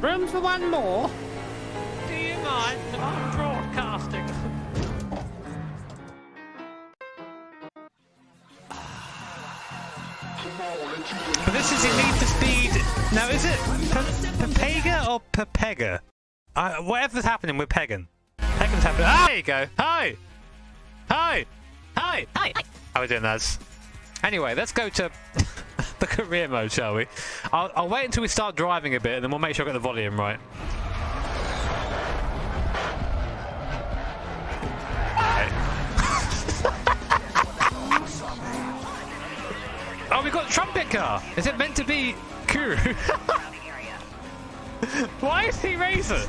Room for one more? Do you mind? I'm broadcasting. But this is in Need for Speed. Now, is it Pepega or Pepega? Whatever's happening with Pegan. Pegan's happening. Ah, there you go. Hi! Hi! Hi! Hi! How are we doing, lads? Anyway, let's go to the career mode, shall we? I'll wait until we start driving a bit, and then we'll make sure I get the volume right. Oh, we got a trumpet car! Is it meant to be Kuru? Why is he Razor?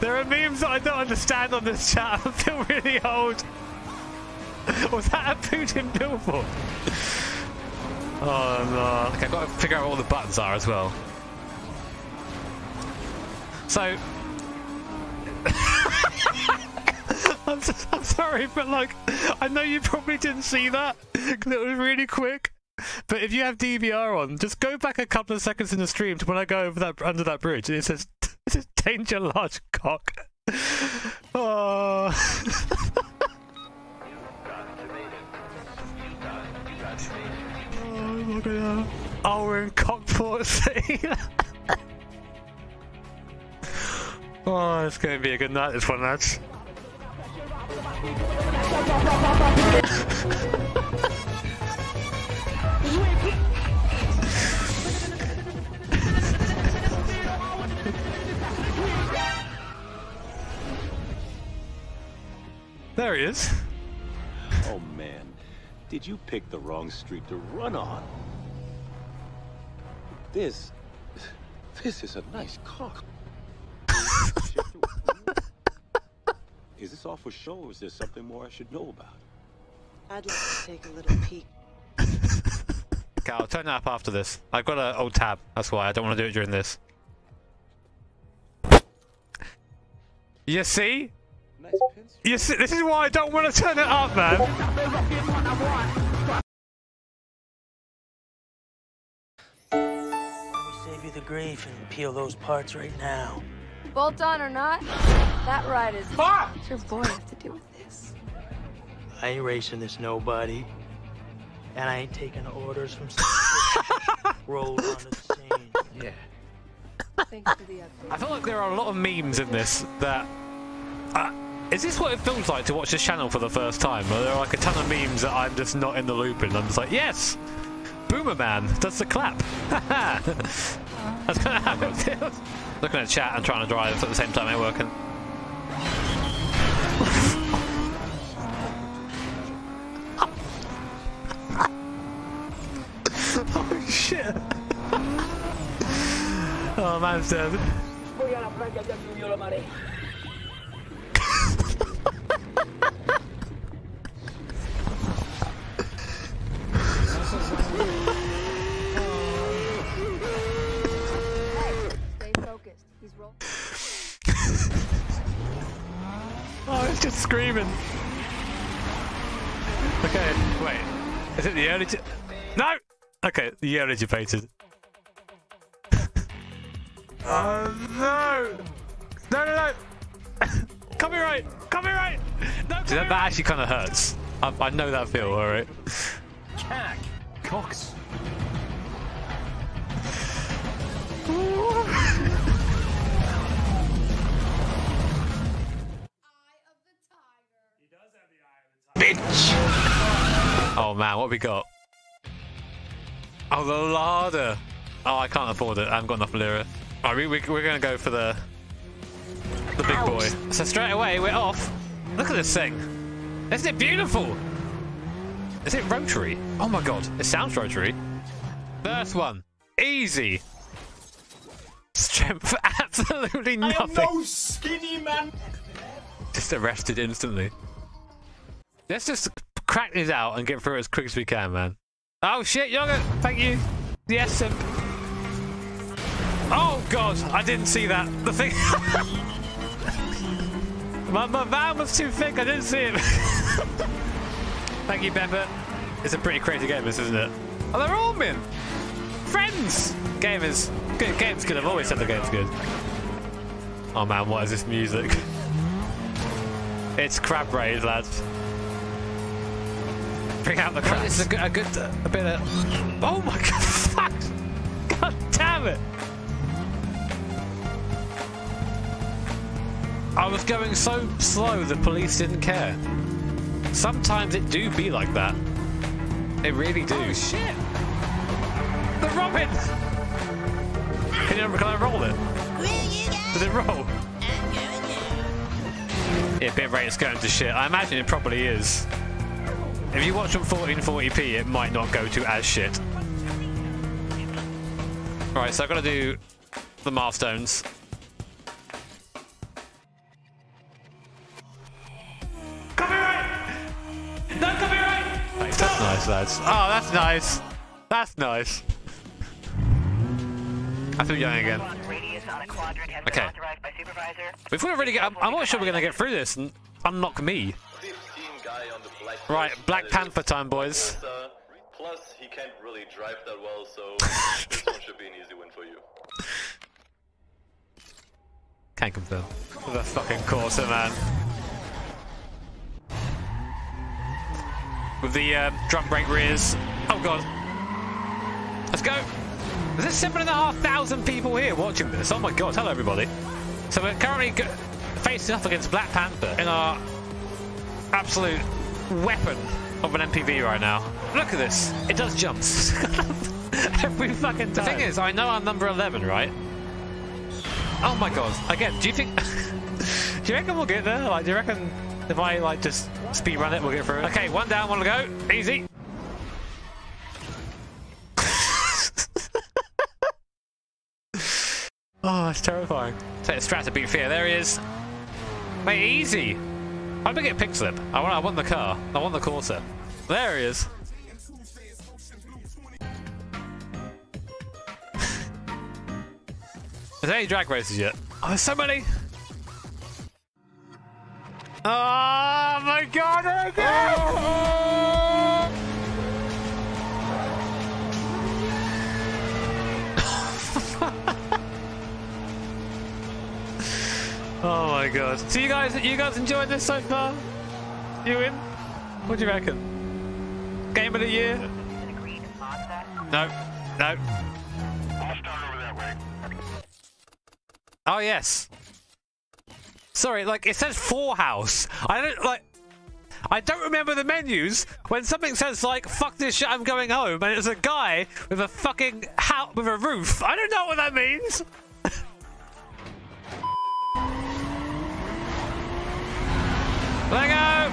There are memes that I don't understand on this chat. I feel really old. Was that a Putin billboard? Oh no. Okay, I've got to figure out what all the buttons are as well. So... I'm sorry, but like, I know you probably didn't see that, because it was really quick. But if you have DVR on, just go back a couple of seconds in the stream to when I go over that, under that bridge, and it says, this is danger large cock. Oh... Oh, we're in Cockport City. Oh, it's going to be a good night, this one, lads. There he is. Oh, man. Did you pick the wrong street to run on? This is a nice cock. Is this all for show, or is there something more I should know about? I'd like to take a little peek. Okay, I'll turn that up after this. I've got an old tab, that's why I don't want to do it during this. You see? Nice pencil. You see, this is why I don't want to turn it up, man. The grave and peel those parts right now. Bolt on or not, that ride is. Ah! What's your boy have to do with this? I ain't racing this nobody, and I ain't taking orders from some rolled onto the scene. Yeah. Thanks for the update. I feel like there are a lot of memes in this. That is this what it feels like to watch this channel for the first time? Where there are like a ton of memes that I'm just not in the loop in. I'm just like, yes. Boomer Man does the clap. That's kind of how it feels. Looking at chat and trying to drive at the same time, ain't working. Oh shit! Oh, man's dead. Oh, it's just screaming. Okay, wait. Is it the early? No. Okay, the early debated. Oh no! No! Copyright! Copyright! No. Copyright. That actually kind of hurts. I know that feel. All right. Cack. Cox. Bitch! Oh man, what have we got? Oh, the larder! Oh, I can't afford it. I haven't got enough lira. Alright, we're gonna go for the big boy. So straight away, we're off. Look at this thing. Isn't it beautiful? Is it rotary? Oh my god, it sounds rotary. First one. Easy. Strength for absolutely nothing. I am no skinny man. Just arrested instantly. Let's just crack these out and get through it as quick as we can, man. Oh shit, yogurt! Thank you! Yes, simp! Oh god, I didn't see that! The thing... my van was too thick, I didn't see it! Thank you, Pepper. It's a pretty crazy game, this, isn't it? Oh, they're all men! Friends! Game is good. Game's good. I've always said the game's good. Oh man, what is this music? It's Crab Rage, lads. Bring out the crab. It's a bit of. Oh my god! Fuck! God damn it! I was going so slow the police didn't care. Sometimes it do be like that. They really do. Oh shit! The robin! Can I roll it? Did it roll? Yeah, bitrate's going to shit. I imagine it probably is. If you watch on 1440p, it might not go to as shit. Alright, so I've got to do the milestones. Copyright! No copyright! Thanks, that's nice, lads. Oh, that's nice. That's nice. I feel young again. Okay. If we really get, I'm not sure we're gonna get through this and unlock me. Right, Black Panther time, boys. Plus, he can't really drive that well, so this one should be an easy win for you. Can't confirm. The fucking Corsa, man. With the drum brake rears. Oh god. Let's go. There's 7,500 people here watching this. Oh my god, hello everybody. So we're currently facing off against Black Panther in our absolute weapon of an MPV right now. Look at this. It does jumps. Every fucking time. The thing is, I know I'm number 11, right? Oh my god. Again, do you think... do you reckon we'll get there? Like, do you reckon if I like just speedrun it, we'll get through it? Okay, one down, one to go. Easy. Oh, that's terrifying. Take a strat to beat fear. There he is. Mate, easy. I'm gonna get pink slip. I want the car. I want the Corsa. There he is. Is there any drag races yet? Oh, there's so many. Oh my god! Oh, god. Oh. Oh my god. So you guys enjoyed this so far? You in? What do you reckon? Game of the year? No. No. I'll start over that way. Oh yes. Sorry, like it says Four House. I don't remember the menus when something says like fuck this shit, I'm going home, and it's a guy with a fucking house with a roof. I don't know what that means! Let go!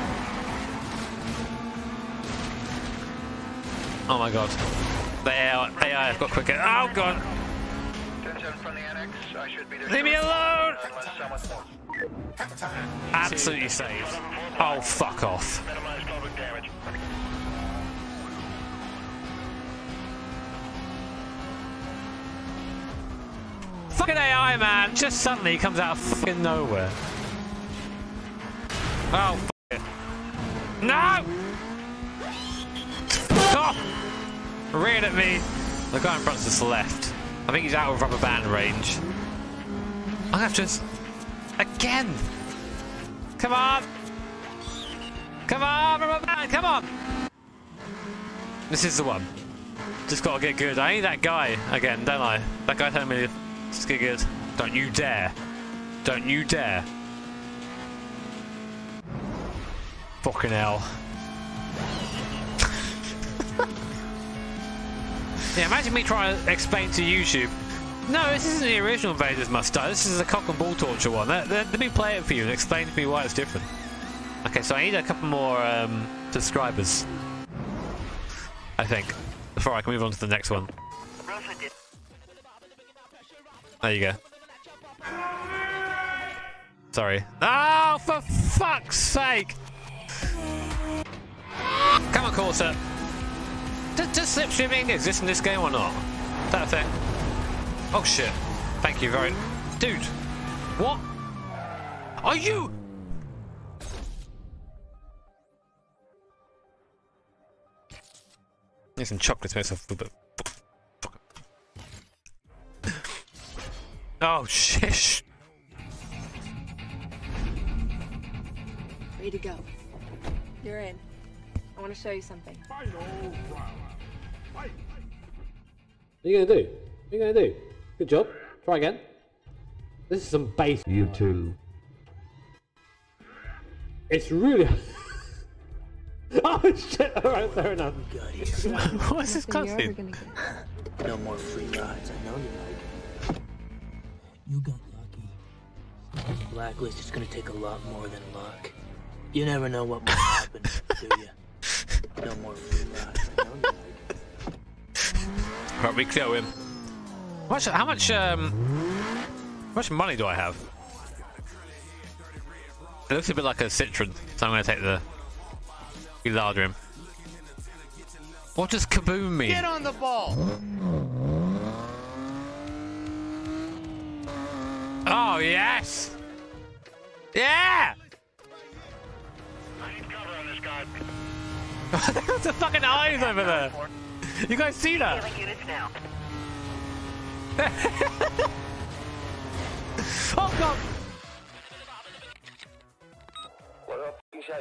Oh my god. The AI has got quicker. Oh god! Leave me alone! Absolutely saved. Oh, fuck off. Fucking AI, man! Just suddenly comes out of fucking nowhere. Oh, f*** it. No! Stop! Reared at me. The guy in front's just left. I think he's out of rubber band range. I have to... Again! Come on! Come on, rubber band, come on! This is the one. Just gotta get good. I need that guy again, don't I? That guy told me just get good. Don't you dare. Don't you dare. Fucking hell. Yeah, imagine me trying to explain to YouTube. No, this isn't the original Invaders Must Die. This is a cock and ball torture one. Let me play it for you and explain to me why it's different. Okay, so I need a couple more subscribers, I think, before I can move on to the next one. There you go. Sorry. Oh, for fuck's sake! Come on, Corsa. Does slip streaming exist in this game or not? Is that a thing? Oh shit. Thank you very... Dude. What? Are you... Need some chocolate to make myself a little bit... Oh, shit. Ready to go. You're in. I want to show you something. What are you going to do? What are you going to do? Good job. Try again. This is some base. You too. It's really... Oh shit! Alright, fair enough. What's this cutscene? No more free rides, I know you like. You got lucky. This blacklist is gonna take a lot more than luck. You never know what might happen, do you? No more free rides, I know you like. Alright, we kill him. How much money do I have? It looks a bit like a Citron, so I'm gonna take the... larger him. What does kaboom mean? Get on the ball! Oh yes! Yeah! I need cover on this guy. There's the fucking eyes over there! You guys see that? Oh god!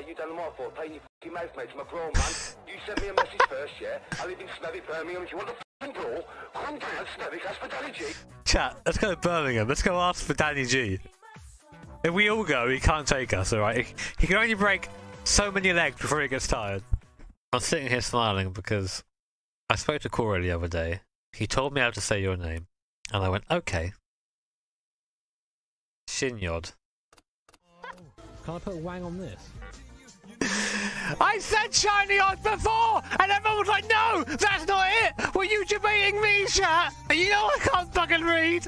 You done them all for paying your f***ing mouth, mate. I'm a grown man. You sent me a message first, yeah? I live in Snevy, Birmingham. If you want the f***ing brawl, come down, Snevy, ask for Danny G. Chat, let's go to Birmingham. Let's go ask for Danny G. If we all go, he can't take us, alright? He can only break so many legs before he gets tired. I'm sitting here smiling because I spoke to Corey the other day. He told me how to say your name. And I went, okay. Shinyod. Can I put a wang on this? I said Shinyod before, and everyone was like, no, that's not it! Were you debating me, chat? You know I can't fucking read!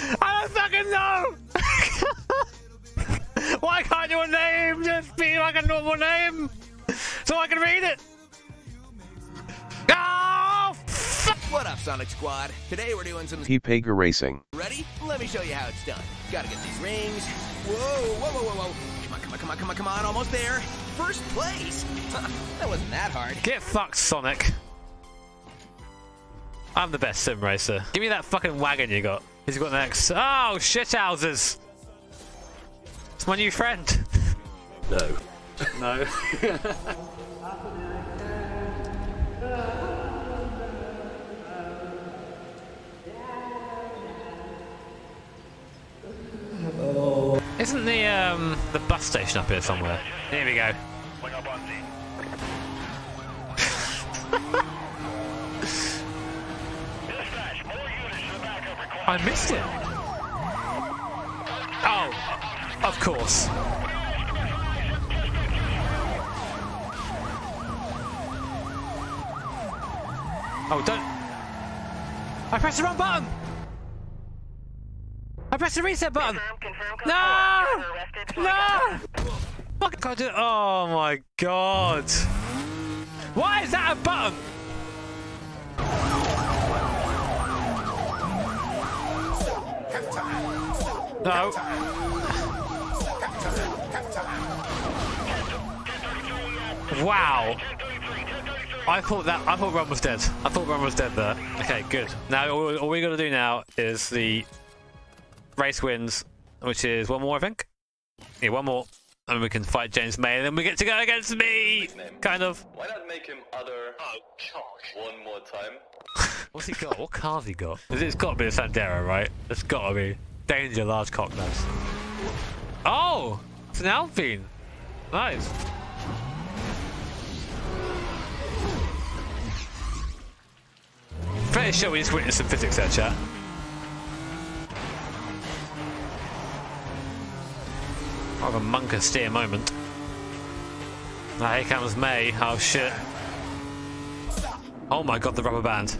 I don't fucking know! Why can't your name just be like a normal name? So I can read it! Oh, fuck! What up, Sonic Squad? Today we're doing some Pepega racing. Ready? Let me show you how it's done. Gotta get these rings. Whoa, whoa, whoa, whoa, whoa. Come on, come on, come on, come on, come on. Almost there. First place. That wasn't that hard. Get fucked, Sonic. I'm the best sim racer. Give me that fucking wagon you got. Who's got next? Oh, shithouses. It's my new friend. No. No. Oh. Isn't the bus station up here somewhere? Here we go. I missed it. Oh, of course. Oh, don't. I pressed the wrong button. I pressed the reset button! No! No! Fuck, can't do it. Oh my god! Why is that a button? No. Wow! I thought Ron was dead. I thought Ron was dead there. Okay, good. Now all we gotta do now is the race wins, which is one more, I think. Yeah, one more, and we can fight James May, and then we get to go against me. Kind of. Why not make him other? Oh, God. One more time. What's he got? What car's he got? It's got to be a Sandero, right? It's got to be danger, large cocknose. Oh, it's an Alpine. Nice. Pretty sure we just witnessed some physics there, chat. Of a Munker-a-Steer moment. Now here comes May. Oh shit. Oh my god, the rubber band.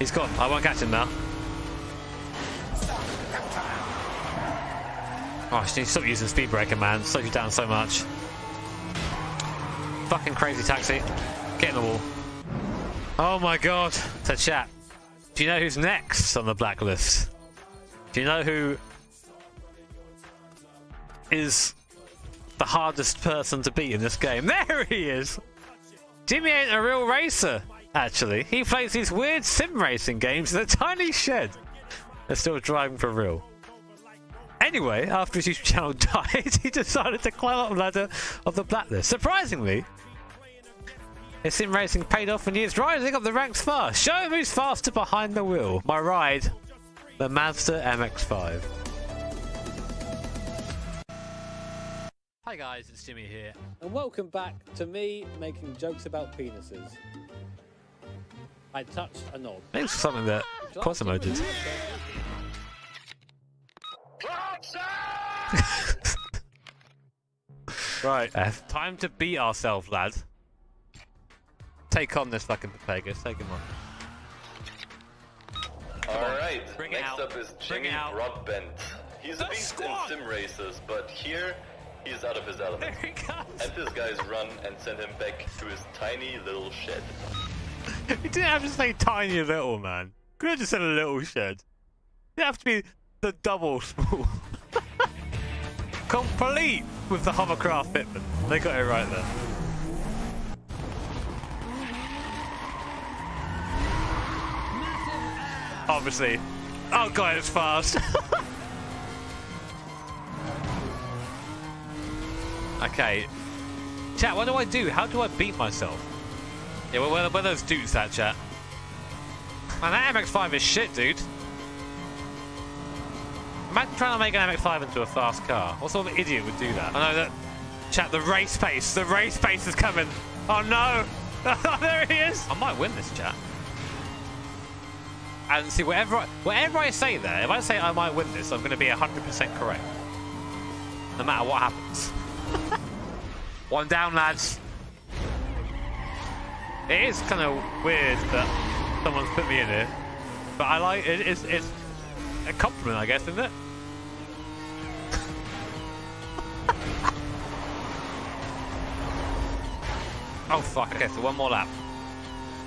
He's gone. I won't catch him now. Oh, she needs to stop using Speedbreaker, man. Slows you down so much. Fucking crazy taxi. Get in the wall. Oh my god. So chat, do you know who's next on the blacklist? Do you know who is the hardest person to beat in this game? There he is! Jimmy ain't a real racer! actually. He plays these weird sim racing games in a tiny shed. They're still driving for real. Anyway, after his YouTube channel died, he decided to climb up the ladder of the blacklist. Surprisingly, his sim racing paid off and he is rising up the ranks fast. Show him who's faster behind the wheel. My ride, the Mazda MX-5. Hi guys, it's Jimmy here. And welcome back to me making jokes about penises. I touched a knob. It's something that Cosimo did. Right, time to beat ourselves, lads. Take on this fucking Pepega. Take him on. Alright, next up is Jimmy Broadbent. He's a beast in sim races, but here he's out of his element. There he comes. And this guy's run and send him back to his tiny little shed. You didn't have to say tiny little, man. Could have just said a little shed. You have to be the double small. Complete with the hovercraft fitment. They got it right there. Obviously. Oh god, it's fast. Okay. Chat, what do I do? How do I beat myself? Yeah, well, where are those dudes at, chat? Man, that MX-5 is shit, dude. Imagine trying to make an MX-5 into a fast car. What sort of idiot would do that? I know that... Chat, the race pace is coming. Oh no! There he is! I might win this, chat. And see, whatever I say there, if I say I might win this, I'm going to be 100% correct. No matter what happens. One down, lads. It is kind of weird that someone's put me in here, but I like it. It's a compliment, I guess, isn't it? Oh fuck! Okay, so one more lap.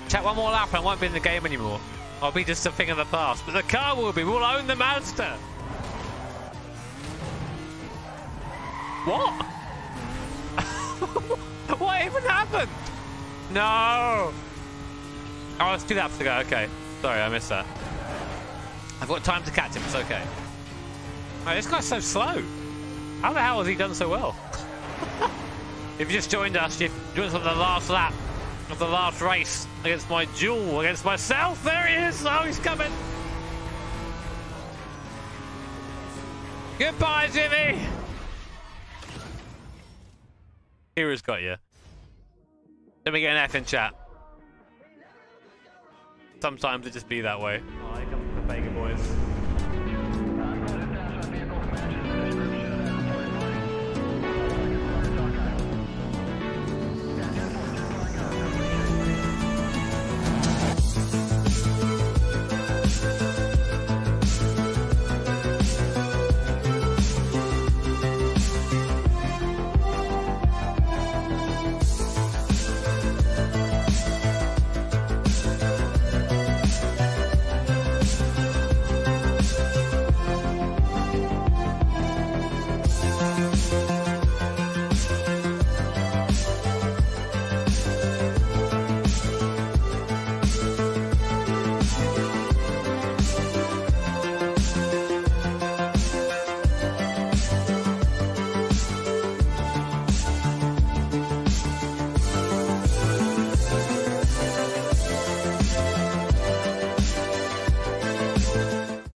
Chat, one more lap, and I won't be in the game anymore. I'll be just a thing of the past, but the car will be. We'll own the Mazda. What? What even happened? No! Oh, let's do that for the guy. Okay. Sorry, I missed that. I've got time to catch him. It's okay. Oh, this guy's so slow. How the hell has he done so well? If you just joined us, you've joined us on the last lap of the last race against my duel, against myself. There he is. Oh, he's coming. Goodbye, Jimmy. Hero's got you. Let me get an F in chat. Sometimes it just be that way. Oh, here comes the Pepega boys.